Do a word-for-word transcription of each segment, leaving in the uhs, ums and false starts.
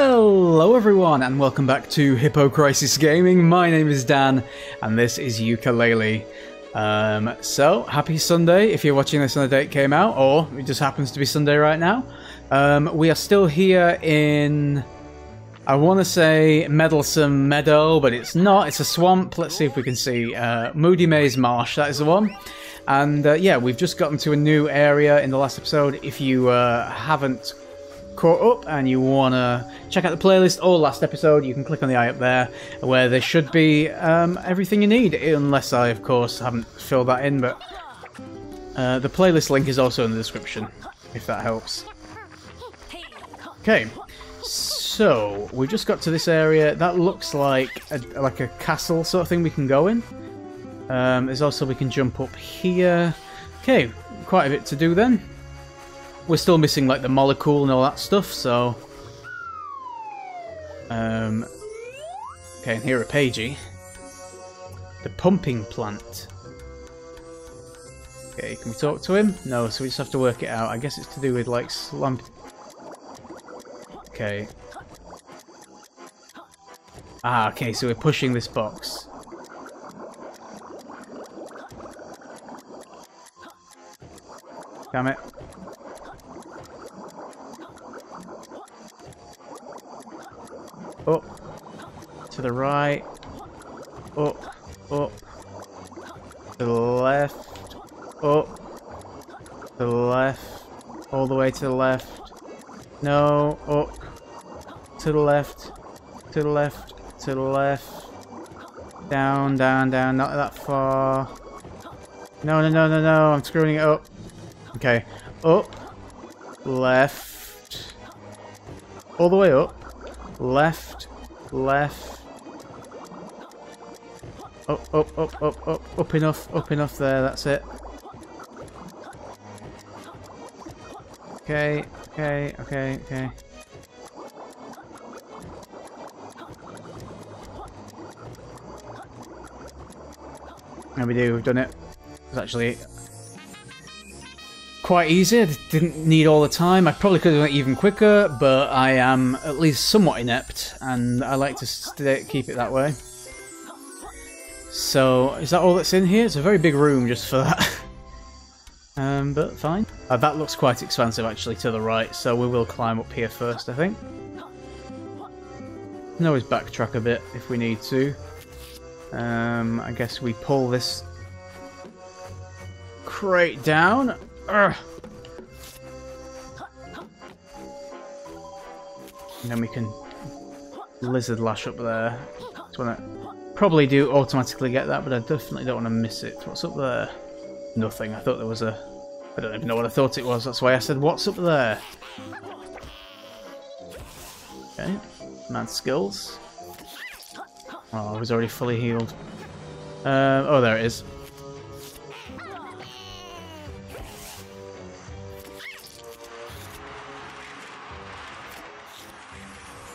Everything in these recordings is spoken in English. Hello everyone and welcome back to Hippo Crisis Gaming. My name is Dan and this is Yooka-Laylee. Um, so, happy Sunday if you're watching this on the day it came out, or it just happens to be Sunday right now. Um, we are still here in, I want to say Meddlesome Meadow, but it's not, it's a swamp. Let's see if we can see. Uh, Moody Maze Marsh, that is the one. And uh, yeah, we've just gotten to a new area in the last episode. If you uh, haven't caught up and you want to check out the playlist or last episode, you can click on the eye up there where there should be um, everything you need, unless I of course haven't filled that in, but uh, the playlist link is also in the description if that helps. Okay, so we just got to this area that looks like a, like a castle sort of thing we can go in. Um, there's also, we can jump up here. Okay, quite a bit to do then. We're still missing like the Mollycool and all that stuff, so. Um, okay, and here are Pagey. The Pumping Plant. Okay, can we talk to him? No, so we just have to work it out. I guess it's to do with like slump. Okay. Ah, okay, so we're pushing this box. Damn it. Up, to the right, up, up, to the left, up, to the left, all the way to the left, no, up, to the left, to the left, to the left, down, down, down, not that far, no, no, no, no, no, I'm screwing it up, okay, up, left, all the way up, left, left, up, up, up, up, up, up enough, up enough there, that's it. Okay, okay, okay, okay. There we do, we've done it. It's actually quite easy, I didn't need all the time. I probably could have done it even quicker, but I am at least somewhat inept, and I like to stay, keep it that way. So, is that all that's in here? It's a very big room just for that. um, but fine. Uh, that looks quite expansive actually to the right, so we will climb up here first, I think. We can always backtrack a bit if we need to. Um, I guess we pull this crate down. And then we can lizard lash up there. Just wanna probably do automatically get that, but I definitely don't want to miss it. What's up there? Nothing. I thought there was a. I don't even know what I thought it was. That's why I said, "What's up there?" Okay, man skills. Oh, I was already fully healed. Uh, oh, there it is.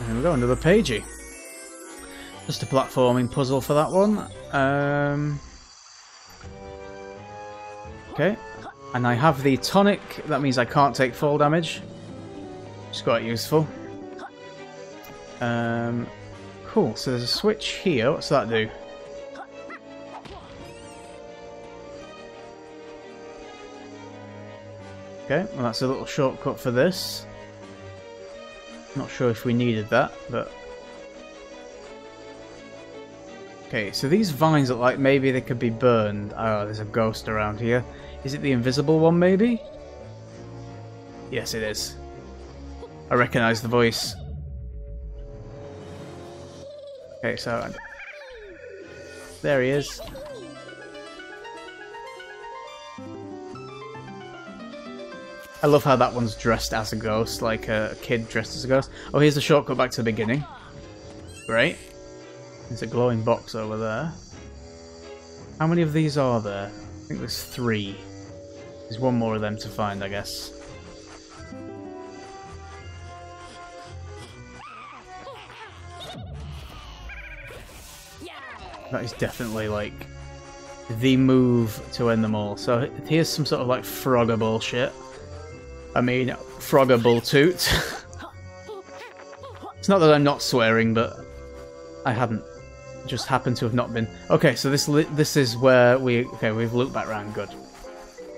There we go, another Pagey. Just a platforming puzzle for that one. Um, okay, and I have the tonic. That means I can't take fall damage. Which is quite useful. Um, cool. So there's a switch here. What's that do? Okay, well that's a little shortcut for this. Not sure if we needed that, but okay, so these vines look like maybe they could be burned. Oh, there's a ghost around here. Is it the invisible one, maybe? Yes, it is. I recognise the voice. Okay, so there he is. I love how that one's dressed as a ghost, like a kid dressed as a ghost. Oh, here's the shortcut back to the beginning. Great. There's a glowing box over there. How many of these are there? I think there's three. There's one more of them to find, I guess. That is definitely, like, the move to end them all. So here's some sort of, like, Frogger bullshit. I mean, Frogger Bulltoot. It's not that I'm not swearing, but I haven't. Just happened to have not been. Okay, so this li this is where we... Okay, we've looped back round. Good.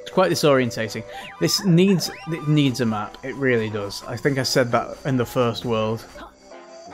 It's quite disorientating. This needs it needs a map. It really does. I think I said that in the first world.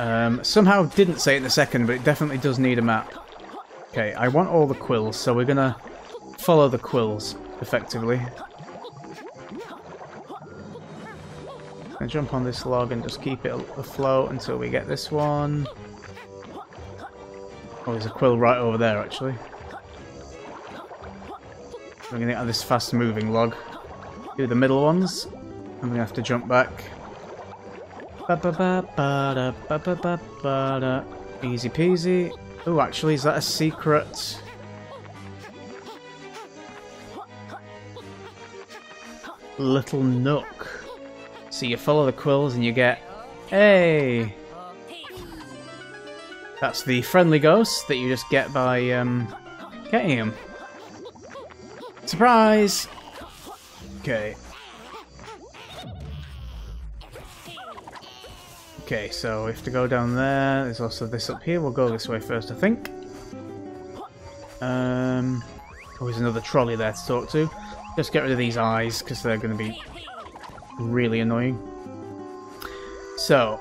Um, somehow didn't say it in the second, but it definitely does need a map. Okay, I want all the quills, so we're gonna follow the quills, effectively. I'm gonna jump on this log and just keep it afloat until we get this one. Oh, there's a quill right over there, actually. We're going to get out of this fast-moving log. Do the middle ones. I'm going to have to jump back. Ba-ba-ba-ba-da, ba-ba-ba-ba-da. Easy peasy. Oh, actually, is that a secret? Little nook. So you follow the quills and you get... Hey! That's the friendly ghosts that you just get by um, getting them. Surprise! Okay. Okay, so we have to go down there. There's also this up here. We'll go this way first, I think. Um, oh, there's another trolley there to talk to. Just get rid of these eyes, because they're going to be really annoying. So...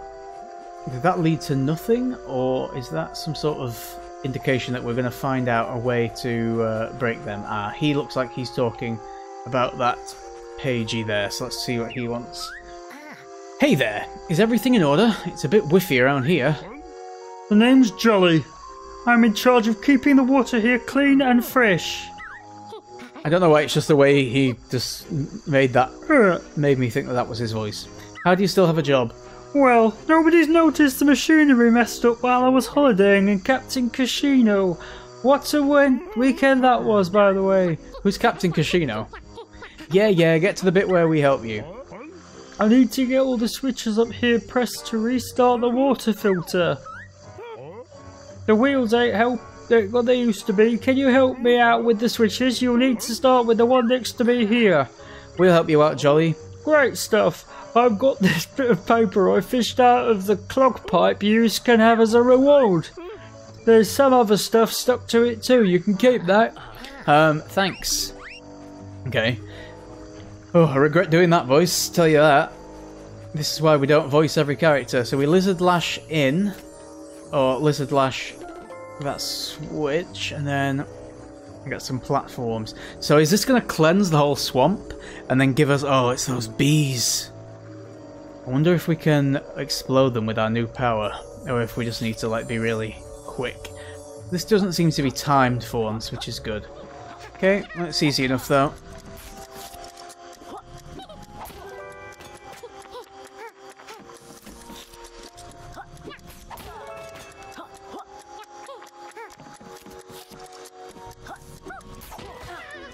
Did that lead to nothing, or is that some sort of indication that we're going to find out a way to uh, break them? Ah, he looks like he's talking about that Pagey there, so let's see what he wants. Hey there! Is everything in order? It's a bit whiffy around here. The name's Jolly. I'm in charge of keeping the water here clean and fresh. I don't know why, it's just the way he just made that, uh, made me think that that was his voice. How do you still have a job? Well, nobody's noticed the machinery messed up while I was holidaying in Captain Casino. What a win weekend that was, by the way. Who's Captain Casino? Yeah, yeah, get to the bit where we help you. I need to get all the switches up here pressed to restart the water filter. The wheels ain't help what they used to be. Can you help me out with the switches? You'll need to start with the one next to me here. We'll help you out, Jolly. Great stuff. I've got this bit of paper I fished out of the clog pipe you can have as a reward. There's some other stuff stuck to it too, you can keep that. Um, thanks. Okay. Oh, I regret doing that voice, tell you that. This is why we don't voice every character. So we lizard lash in, or lizard lash that switch, and then I got some platforms. So is this going to cleanse the whole swamp, and then give us... Oh, it's those bees. I wonder if we can explode them with our new power, or if we just need to like be really quick. This doesn't seem to be timed for once, which is good. Okay, that's easy enough though.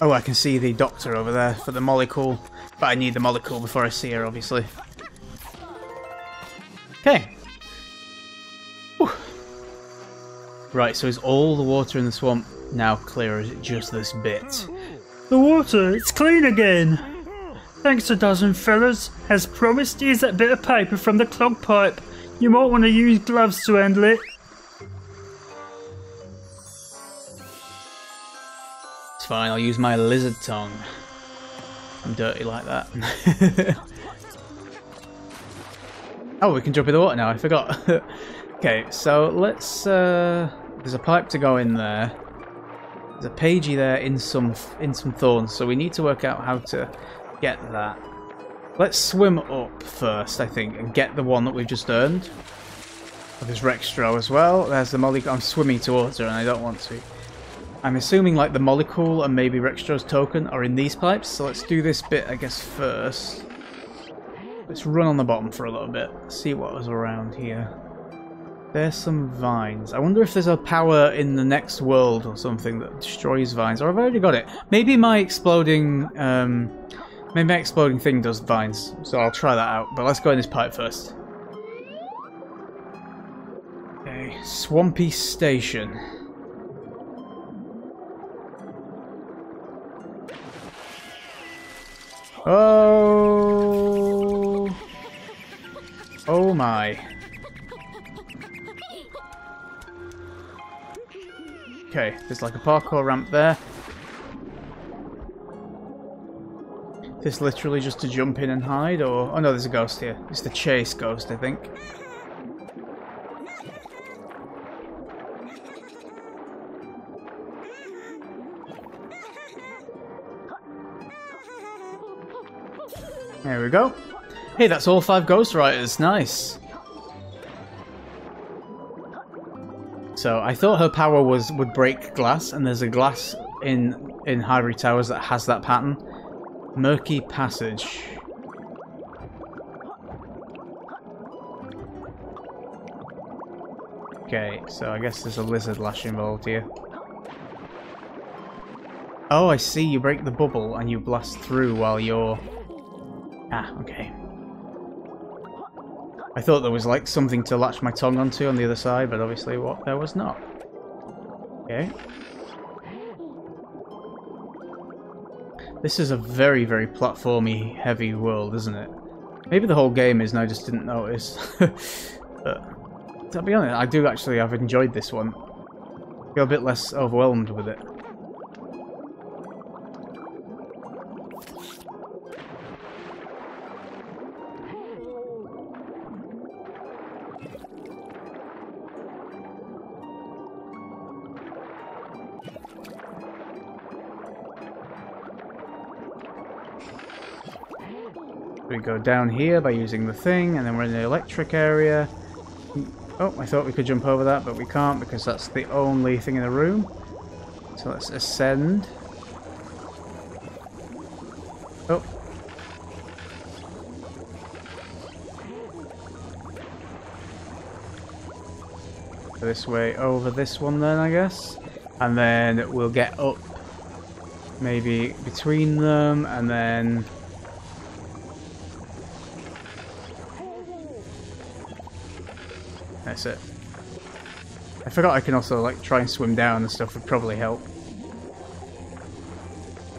Oh, I can see the doctor over there for the Mollycool, but I need the Mollycool before I see her, obviously. Okay. Whew. Right, so is all the water in the swamp now clear, or is it just this bit? The water, it's clean again! Thanks a dozen, fellas. As promised, here's that bit of paper from the clog pipe. You might want to use gloves to handle it. It's fine, I'll use my lizard tongue. I'm dirty like that. Oh, we can jump in the water now, I forgot. Okay, so let's... Uh, there's a pipe to go in there. There's a Pagey there in some in some thorns, so we need to work out how to get that. Let's swim up first, I think, and get the one that we've just earned. Oh, there's Rextro as well. There's the Molly... I'm swimming towards her and I don't want to. I'm assuming, like, the Mollycool and maybe Rextro's token are in these pipes, so let's do this bit, I guess, first. Let's run on the bottom for a little bit, see what was around here. There's some vines. I wonder if there's a power in the next world or something that destroys vines. Or I've already got it. Maybe my exploding um, maybe my exploding thing does vines, so I'll try that out. But let's go in this pipe first. Okay, Swampy Station. Oh... Oh my. Okay, there's like a parkour ramp there. This literally just to jump in and hide, or... Oh no, there's a ghost here. It's the chase ghost, I think. There we go. Hey, that's all five ghostwriters. Nice. So I thought her power was would break glass, and there's a glass in in Hyrule Towers that has that pattern. Murky Passage. Okay, so I guess there's a lizard lash involved here. Oh, I see. You break the bubble and you blast through while you're... Ah, okay. I thought there was like something to latch my tongue onto on the other side, but obviously what there was not. Okay. This is a very, very platformy heavy world, isn't it? Maybe the whole game is and I just didn't notice. But to be honest, I do actually, I've enjoyed this one. I feel a bit less overwhelmed with it. We go down here by using the thing, and then we're in the electric area. Oh, I thought we could jump over that, but we can't because that's the only thing in the room. So let's ascend. Oh. This way over this one then, I guess. And then we'll get up maybe between them, and then... That's it. I forgot I can also like try and swim down and stuff would probably help.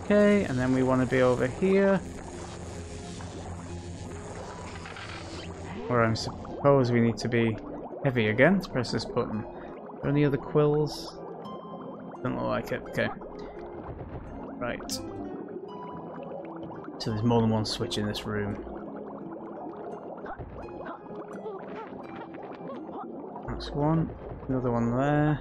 Okay, and then we want to be over here. Where I suppose we need to be heavy again. Let's press this button. Are there any other quills? Don't look like it. Okay. Right. So there's more than one switch in this room. That's one, another one there.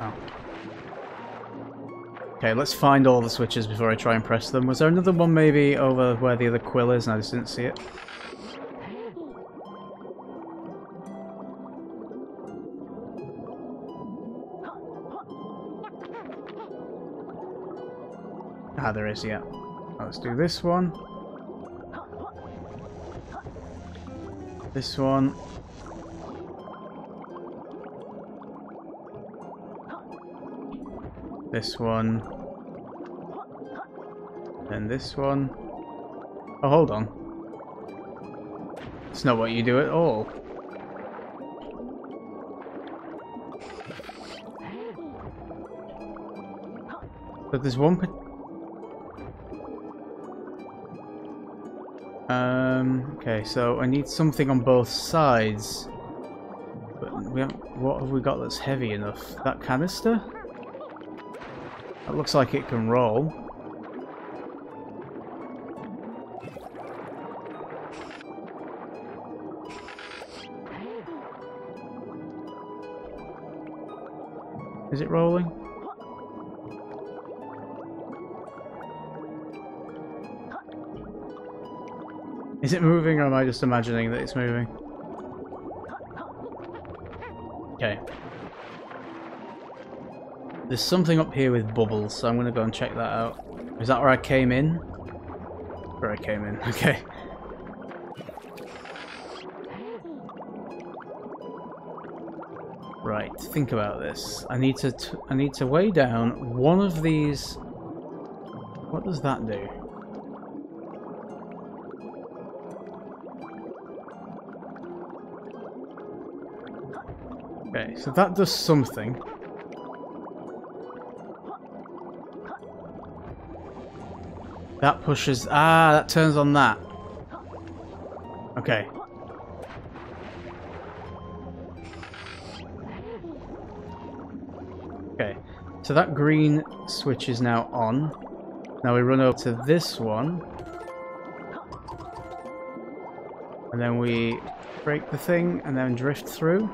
Oh. Okay, let's find all the switches before I try and press them. Was there another one maybe over where the other quill is and I just didn't see it? Ah, there is, yeah. Let's do this one. This one. This one. Then this one. Oh, hold on. It's not what you do at all. But there's one... Um, okay, so I need something on both sides. But we have, what have we got that's heavy enough? That canister? That looks like it can roll. Is it rolling? Is it moving, or am I just imagining that it's moving? Okay. There's something up here with bubbles, so I'm going to go and check that out. Is that where I came in? Where I came in, okay. Right, think about this. I need to t I need to weigh down one of these... What does that do? Okay, so that does something. That pushes... Ah, that turns on that. Okay. Okay. So that green switch is now on. Now we run over to this one. And then we break the thing and then drift through.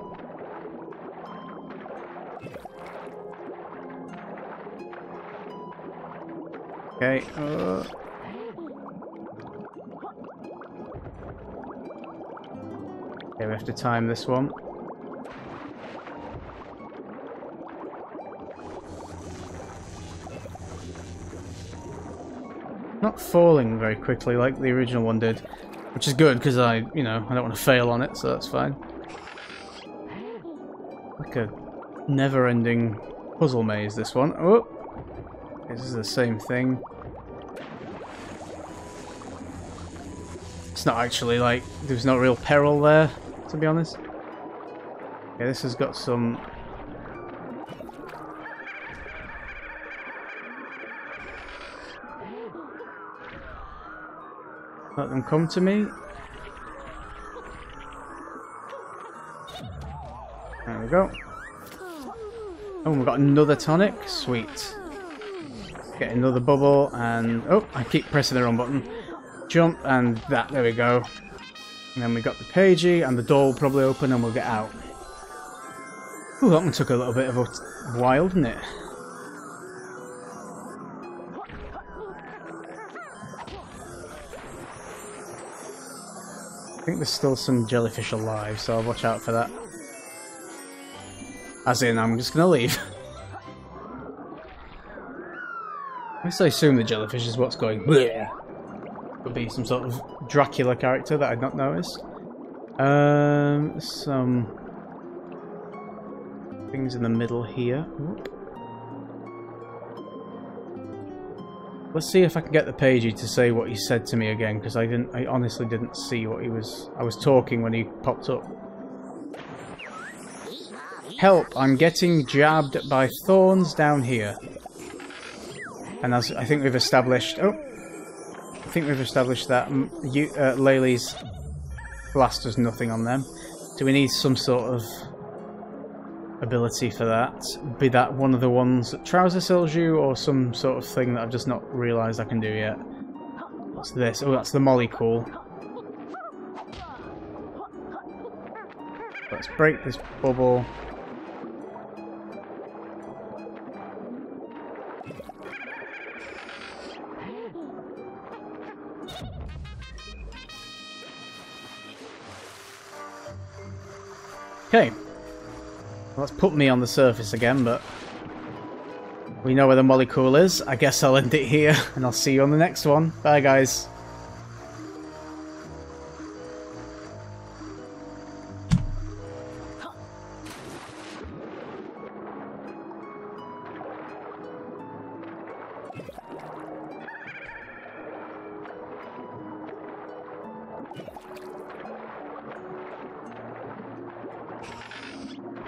Okay. Uh. Okay, we have to time this one. Not falling very quickly like the original one did. Which is good, because I, you know, I don't want to fail on it, so that's fine. Like a never-ending puzzle maze, this one. Oh! This is the same thing. It's not actually, like, there's no real peril there, to be honest. Okay, this has got some... Let them come to me. There we go. Oh, we've got another tonic. Sweet. Get another bubble and... Oh, I keep pressing the wrong button. Jump and that. There we go. And then we got the Pagey and the door will probably open and we'll get out. Ooh, that one took a little bit of a while, didn't it? I think there's still some jellyfish alive, so I'll watch out for that. As in, I'm just gonna leave. I guess I assume the jellyfish is what's going bleh. Could be some sort of Dracula character that I'd not noticed. Um, some... things in the middle here. Let's see if I can get the Pagey to say what he said to me again, because I didn't. I honestly didn't see what he was. I was talking when he popped up. Help! I'm getting jabbed by thorns down here. And as I think we've established. Oh, I think we've established that you, uh, Laylee's blast does nothing on them. Do we need some sort of ability for that? Be that one of the ones that Trouser sells you, or some sort of thing that I've just not realised I can do yet. What's this? Oh, that's the Mollycool. Let's break this bubble. Okay. Well, that's put me on the surface again, but we know where the Mollycool is. I guess I'll end it here, and I'll see you on the next one. Bye, guys.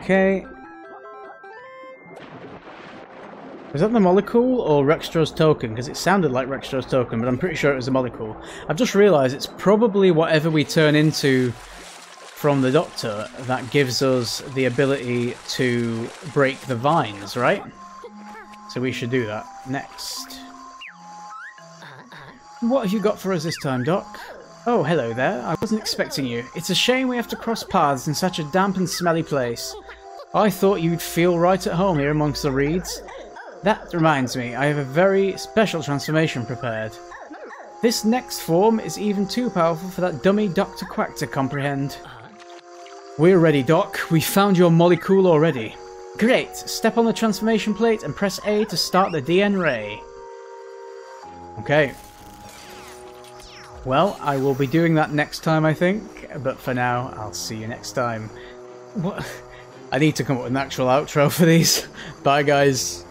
Okay. Was that the Mollycool or Rextro's token? Because it sounded like Rextro's token, but I'm pretty sure it was the Mollycool. I've just realised it's probably whatever we turn into from the Doctor that gives us the ability to break the vines, right? So we should do that. Next. What have you got for us this time, Doc? Oh, hello there. I wasn't expecting you. It's a shame we have to cross paths in such a damp and smelly place. I thought you'd feel right at home here amongst the reeds. That reminds me, I have a very special transformation prepared. This next form is even too powerful for that dummy Doctor Quack to comprehend. We're ready, Doc. We found your Mollycool already. Great! Step on the transformation plate and press A to start the D N ray. Okay. Well, I will be doing that next time, I think. But for now, I'll see you next time. What? I need to come up with an actual outro for these. Bye, guys.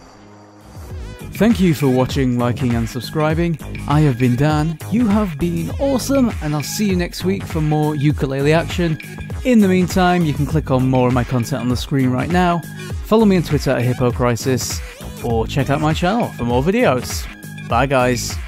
Thank you for watching, liking and subscribing. I have been Dan, you have been awesome, and I'll see you next week for more Yooka-Laylee action. In the meantime, you can click on more of my content on the screen right now, follow me on Twitter at Hippo Crisis, or check out my channel for more videos. Bye, guys.